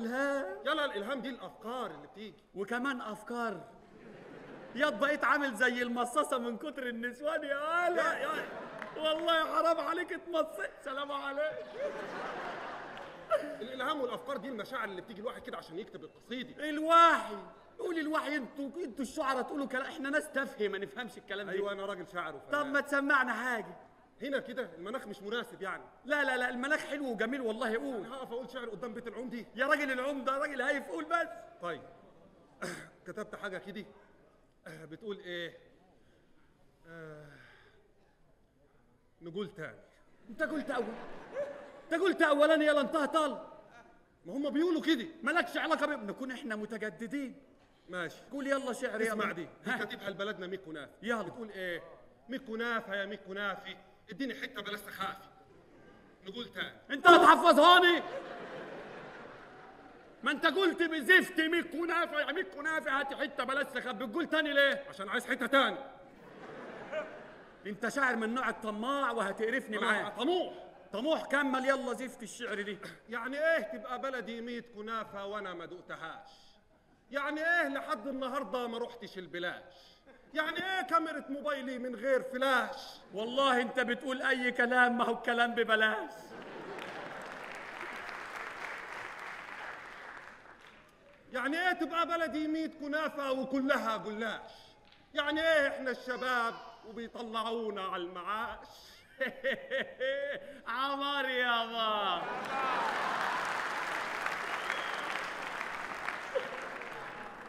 الهام. يلا الالهام دي الافكار اللي بتيجي، وكمان افكار. يا بقيت عامل زي المصاصه من كتر النسوان يا هلا. والله حرام عليك اتمصيت. سلام عليك. الالهام والافكار دي المشاعر اللي بتيجي الواحد كده عشان يكتب القصيدي. الوحي. قول الوحي. انتوا الشعراء تقولوا كلام، احنا ناس تافهه ما نفهمش الكلام ده. ايوه انا راجل شاعر وفنان. طب ما تسمعنا حاجه. هنا كده المناخ مش مناسب يعني. لا لا لا المناخ حلو وجميل والله. قول. انا هقف اقول شعر قدام بيت العم دي؟ يا راجل العم ده راجل هايف، قول بس. طيب كتبت حاجه كده بتقول ايه؟ نقول تاني. انت قلت اول، انت قلت اولاني يلا انتهى طال. ما هم بيقولوا كده. مالكش علاقه نكون احنا متجددين. ماشي قول يلا شعر. يا اسمع دي كاتبها لبلدنا ميكو نافي. يلا بتقول ايه؟ ميكو نافي يا ميكو نافي اديني حته بلا سخافي نقول تاني. انت هتحفظهاني؟ ما انت قلت بزفت ميكو نافي يا ميكو نافي هاتي حته بلا سخاف. بتقول تاني ليه؟ عشان عايز حته تاني. انت شاعر من نوع الطماع وهتقرفني معاك. طموح طموح. كمل يلا زفت الشعر دي. يعني ايه تبقى بلدي 100 كنافه وانا ما دقتهاش؟ يعني ايه لحد النهارده ما روحتش البلاش؟ يعني ايه كاميرا موبايلي من غير فلاش؟ والله انت بتقول اي كلام، ما هو الكلام ببلاش. يعني ايه تبقى بلدي 100 كنافه وكلها جلاش؟ يعني ايه احنا الشباب وبيطلعونا على المعاش. عمار يا با.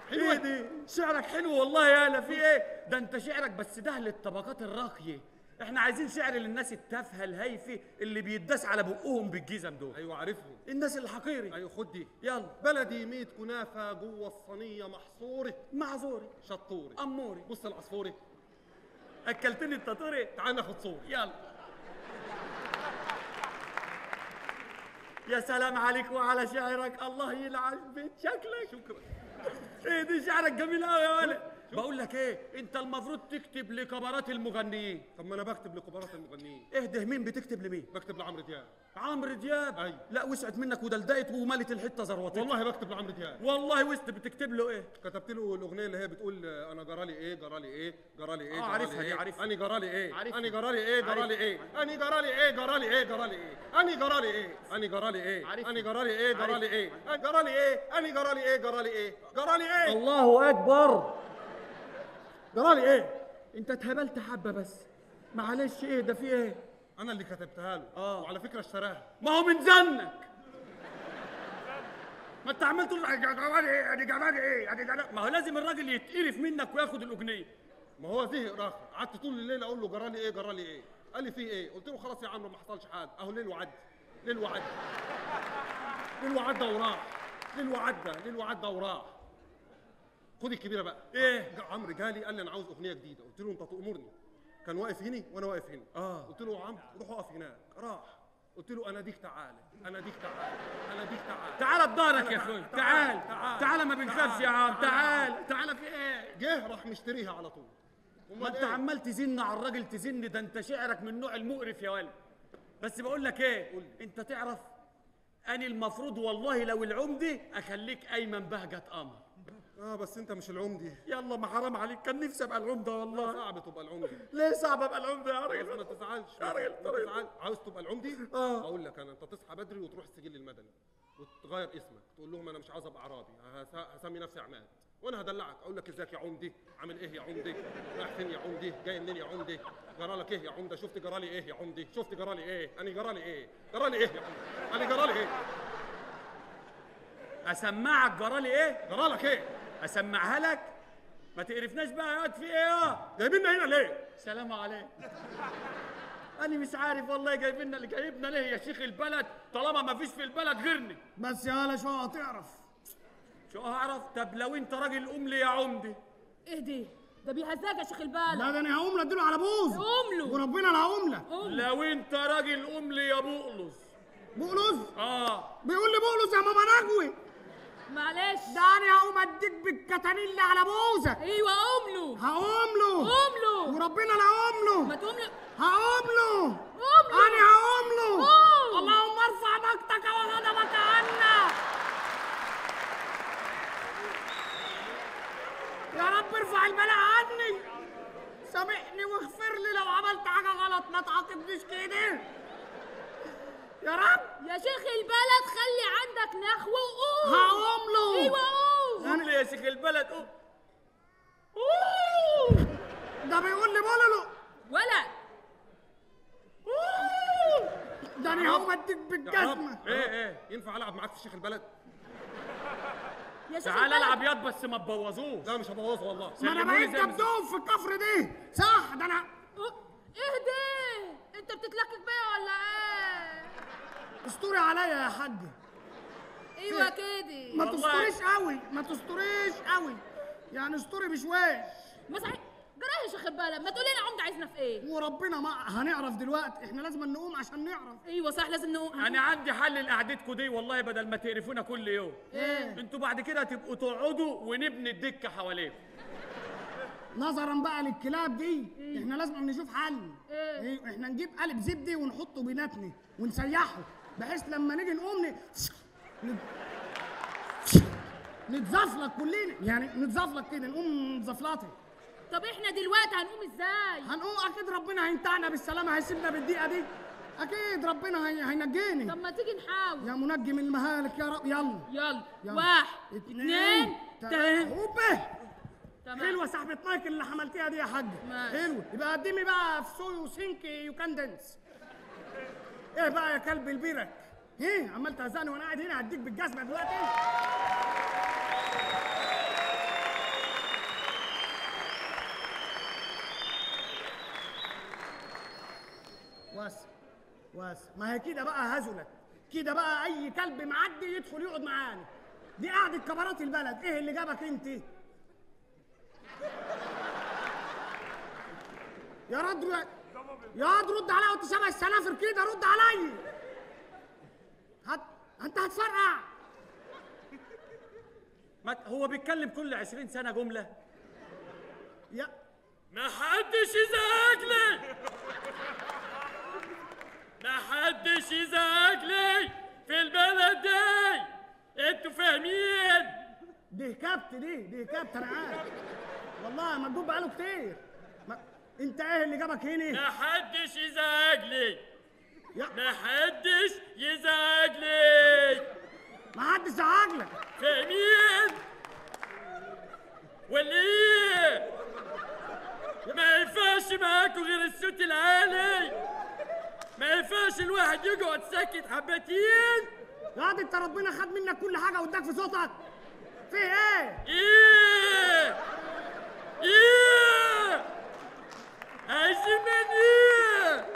حلوة دي. شعرك حلو والله يا هلا. في ايه؟ ده انت شعرك بس ده للطبقات الراقية، احنا عايزين شعر للناس التافهة الهايفة اللي بيداس على بقهم بالجزم دول. ايوه عارفهم، الناس الحقيري. ايوه خد دي يلا. بلدي 100 كنافة جوه الصينية محصورة معذورة شطورة أموري. بص العصفورة أكلتني التطورة. تعال ناخد صورة يلا. يا سلام عليك وعلى شعرك، الله يلعن بيت شكلك. شكرا. ايه دي شعرك جميل قوي يا ولد. بقول لك ايه، انت المفروض تكتب لكبارات المغنيين. طب ما انا بكتب لكبارات المغنيين. ايه ده مين بتكتب لمين؟ بكتب لعمرو دياب. عمرو دياب؟ ايوه. لا وسعت منك ودلدقت وملت الحته ذروتك. والله بكتب لعمرو دياب. والله وسعت. بتكتب له ايه؟ كتبت له الاغنيه اللي هي بتقول انا جرالي ايه جرالي ايه جرالي ايه. عارفها دي عارفها. اني جرالي ايه اني جرالي ايه جرالي ايه اني جرالي ايه جرالي ايه جرالي ايه اني جرالي ايه اني جرالي ايه اني جرالي ايه جرالي ايه جرالي ايه اني جرالي ايه جرالي ايه جرالي ايه. الله اكبر. جرالي ايه؟ انت اتهبلت حبه بس معلش. ايه ده في ايه؟ انا اللي كتبتها له. وعلى فكره اشتراها. ما هو من زنك. ما انت عملت له جرالي ايه ادي جرالي ايه ادي جرالي. ما هو لازم الراجل يتقرف منك وياخد الاغنيه. ما هو فيه اقراف. قعدت طول الليل اقول له جرالي ايه جرالي ايه. قال لي فيه ايه؟ قلت له خلاص يا عمرو ما حصلش حاجه اهو. ليل وعدى ليل وعدى ليل وعدى وراح ليل وعدى ليل وعدى وراح. خد الكبيره بقى. ايه؟ عمرو جالي قال لي انا عاوز اغنيه جديده. قلت له انت تأمرني. كان واقف هنا وانا واقف هنا. قلت له يا عمرو روح اقف هناك. راح. قلت له اناديك تعالى اناديك تعالى اناديك تعالى. تعالى بضهرك يا اخويا. تعال تعال ما بنخافش يا عمرو. تعال تعال. في ايه؟ جه راح مشتريها على طول. ما انت عمال تزن على الراجل تزن. ده انت شعرك من النوع المقرف يا ولد. بس بقول لك ايه؟ قول. انت تعرف اني المفروض والله لو العمدي اخليك ايمن بهجه قمر. بس انت مش العمدي. يلا ما حرام عليك كان نفسي ابقى العمده والله. صعب تبقى العمدي. ليه صعب ابقى العمده يا راجل؟ ما تزعلش يا راجل. تزعل. عاوز تبقى العمدي؟ اقول لك انا انت تصحى بدري وتروح السجل المدني وتغير اسمك تقول لهم انا مش عاوز ابقى اعرابي هسمي نفسي عماد وانا هدلعك. اقول لك ازيك يا عمدي عامل ايه يا عمدي رايح فين يا عمدي جاي منين يا عمدي جرالك ايه يا عمده شفت جرالي ايه يا عمدي شفت جرالي ايه انا جرالي ايه جرالي ايه يا عمدي انا جرالي ايه. اسمعك جرالي ايه جرالك ايه اسمعها لك ما تقرفناش بقى. يقعد في ايه جايبيننا هنا ليه؟ سلام عليك. انا مش عارف والله جايبيننا اللي جايبنا ليه يا شيخ البلد طالما ما فيش في البلد غيرني. بس يا هلا شو هتعرف؟ شو هعرف؟ طب لو انت راجل قوم لي يا عمدي. ايه دي؟ ده بيهزاك يا شيخ البلد. لا ده انا هقوم له اديله على بوزه. قوم له وربنا انا هقوم له. لو انت راجل قوم لي يا بقلص. بقلص؟ بيقول لي بقلص يا ماما نجوي. معلش ده انا هقوم اديك بالكتانيلة على بوزك. ايوه قوم له. هقوم له قوم له وربنا انا هقوم له. ما تقوم له. هقوم له قوم له. انا هقوم له. اللهم ارفع مجدك وغضبك عنا. ارفع البلاء عني، سامحني واغفر لي لو عملت حاجة غلط، ما تعاقبنيش كده يا رب. يا شيخ البلد خلي عندك نحو وقوم. هقوم له. ايوه قوم. قول لي يا شيخ البلد قوم. ده بيقول لي بولولو. ولا. ده انا هقوم اديك بالجزمة. ايه ينفع العب معاك في شيخ البلد؟ يا شيخ تعال العب ياض بس ما تبوظوش. لا مش هبوظه والله. ما انا بقيت جبدوب في الكفر دي. صح ده انا. اهدي، انت بتتلكك بيا ولا ايه؟ استوري عليا يا حاج. ايوه كده. ما تستوريش قوي، ما تستوريش قوي، يعني استوري بشويش. مسعي جرايه يا شيخ البلد، ما تقول لنا عمده عايزنا في ايه؟ وربنا ما هنعرف دلوقتي، احنا لازم نقوم عشان نعرف. ايوه صح لازم نقوم. انا عندي حل لقعدتكم دي والله، بدل ما تقرفونا كل يوم. ايه؟ انتوا بعد كده تبقوا تقعدوا ونبني الدكه حواليكم. نظرا بقى للكلاب دي احنا لازم نشوف حل. ايه؟ احنا نجيب قالب زبدي ونحطه بيناتنا ونسيحه، بحيث لما نيجي نقوم نتزفلط كلنا، يعني نتزفلط كده نقوم متزفلطه. طب احنا دلوقتي هنقوم ازاي؟ هنقوم اكيد ربنا هينتعنا بالسلامه، هيسيبنا بالدقيقه دي، اكيد ربنا هينجيني. طب ما تيجي نحاول يا منجم المهالك يا رب. يلا يلا 1 2 3 حلوه سحبه مايك اللي عملتيها دي يا حاجه، حلوه. يبقى قدمي بقى في سويو سينك يو كان دانس. ايه بقى يا كلب البيرك؟ ايه عمال تهزقني وانا قاعد هنا؟ هديك بالجزمه دلوقتي. واس واس، ما هي كده بقى هزلك، كده بقى اي كلب معدي يدخل يقعد معانا. دي قعده كبارات البلد. ايه اللي جابك انت؟ يا رد يا رد رد عليا، وانت شبه السنافر كده، رد عليا. انت هتفرقع. هو بيتكلم كل 20 سنه جمله. يا ما حدش يزعج لي، ما حدش يزعج لي في البلد دي، انتوا فاهمين؟ دي كابت دي كابت، انا عارف والله مجنون بقاله كتير. انت ايه اللي جابك هنا؟ ما حدش يزعج لي، ما حدش يزعج لي، ما حدش يزعج لك، فاهمين ولا ايه؟ ما ينفعش معاكوا غير الصوت العالي، ما ينفعش الواحد يقعد ساكت حبتين. ياض انت ربنا خد منك كل حاجه واداك في صوتك. فيه ايه؟ ايه؟ ايه؟ عايزين من ايه؟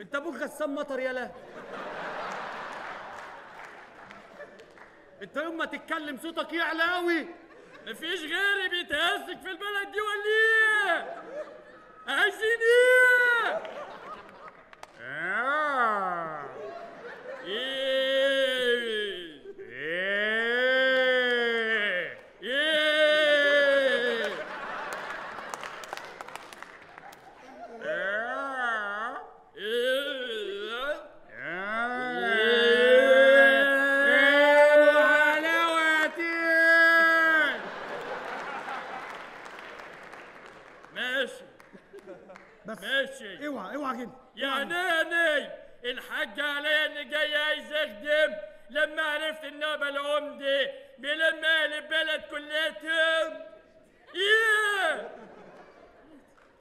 انت ابوك غسان مطر يالا. انت يوم ما تتكلم صوتك يعلى قوي. مفيش غيري بيتهزك في البلد دي ولا ايه؟ عايزين ايه؟ ماشي. اوعى اوعى كده. يعني انا الحاجة عليا اني جاي عايز اخدم، لما عرفت النوبة العمدة بلما اهل البلد كليتهم. ايه؟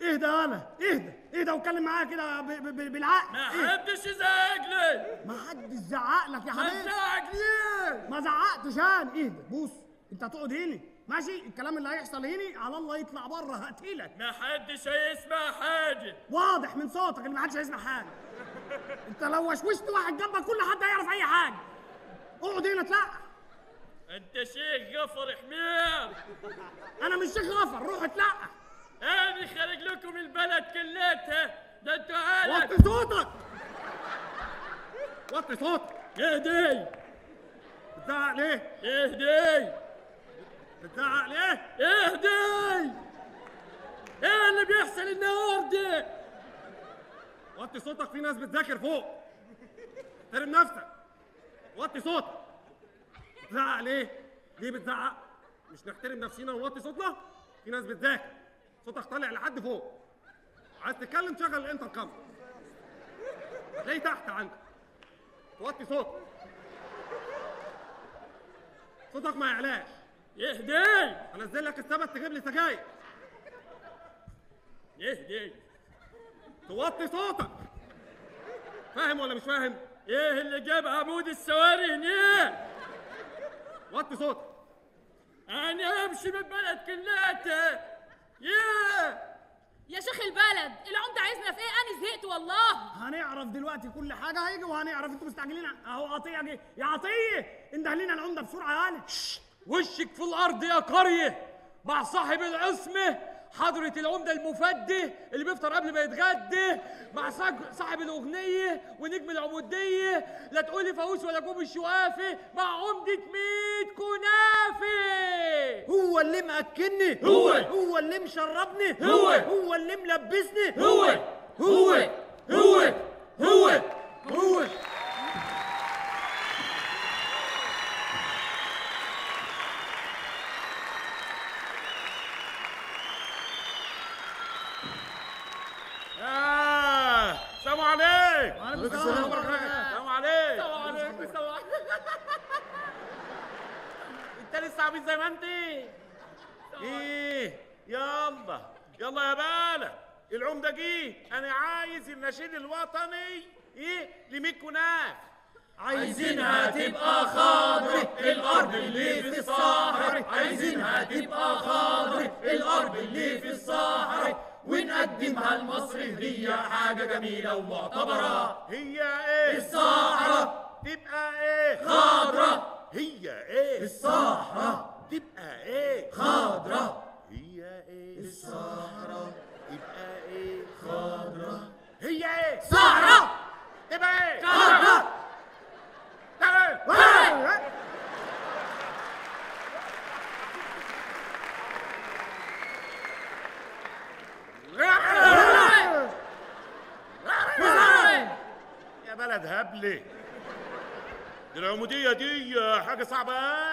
اهدى يالا، اهدى اهدى واتكلم معايا كده بالعقل. ما حدش يزعق لي. ما حدش زعق لك يا حبيبي. ما تزعق ليه؟ ما زعقتش انا. اهدى بص، انت هتقعد هنا ماشي، الكلام اللي هيحصل هنا على الله يطلع بره هقتلك. ما حدش هيسمع حاجه، واضح من صوتك ان ما حدش هيسمع حاجه. انت لو وشوشت واحد جنبك كل حد هيعرف اي حاجه. اقعد هنا اتلقى. انت شيخ غفر حمير. انا مش شيخ غفر، روح اتلقى. انا خارج لكم البلد كلتها، ده انتوا عالم. وطي صوتك، وطي صوتك. اهدي. بتزعق ليه؟ اهدي. بتزعق ليه؟ اهدي! ايه اللي بيحصل النهارده؟ وطي صوتك، في ناس بتذاكر فوق. احترم نفسك. وطي صوتك. بتزعق ليه؟ ليه بتزعق؟ مش نحترم نفسينا ونوطي صوتنا؟ في ناس بتذاكر، صوتك طالع لحد فوق. عايز تتكلم شغل الانتر كام، هتلاقيه تحت عندك. توطي صوتك، صوتك ما يعلاش. يهدي، هنزل لك السبت تجيب لي سجاير. يهدي، توطي صوتك. فاهم ولا مش فاهم؟ ايه اللي جاب عمود السواري هنا؟ وطي صوتك. انا امشي من البلد كلها. يا شيخ البلد، العمده عايزنا في ايه؟ انا زهقت والله. هنعرف دلوقتي كل حاجه، هيجي وهنعرف. انتوا مستعجلين اهو. عطيه جه. يا عطيه انده لنا العمده بسرعه يا علي. وشك في الارض يا قريه، مع صاحب العصمه حضرة العمدة المفدي اللي بيفطر قبل ما يتغدى، مع صاحب الأغنية ونجم العمودية. لا تقولي فاوس ولا كوب الشوافي، مع عمدة 100 كنافة. هو اللي مأكلني، هو اللي مشربني، هو اللي ملبسني، هو هو هو هو. السلام عليك. وعليكم السلام ورحمة الله وبركاته. السلام عليك. السلام عليك. السلام عليك. أنت لسه عبيط زي ما أنت؟ إيه؟ يلا يلا يا بالة، العمدة جه. أنا عايز النشيد الوطني إيه لميك وناف. عايزينها تبقى خضرة الأرض اللي في الصحراء، عايزينها تبقى خضرة الأرض اللي في الصحراء، ونقدمها لمصر هدية حاجة جميلة ومعتبرة. هي إيه؟ الصحراء تبقى إيه؟ خضرة. هي إيه؟ الصحراء تبقى إيه؟ خضرة. هي إيه؟ الصحراء تبقى إيه؟ خضرة. هي إيه؟ صحراء تبقى إيه؟ خضرة. تمام. يا بلد هبلة، العمودية دي حاجة صعبة.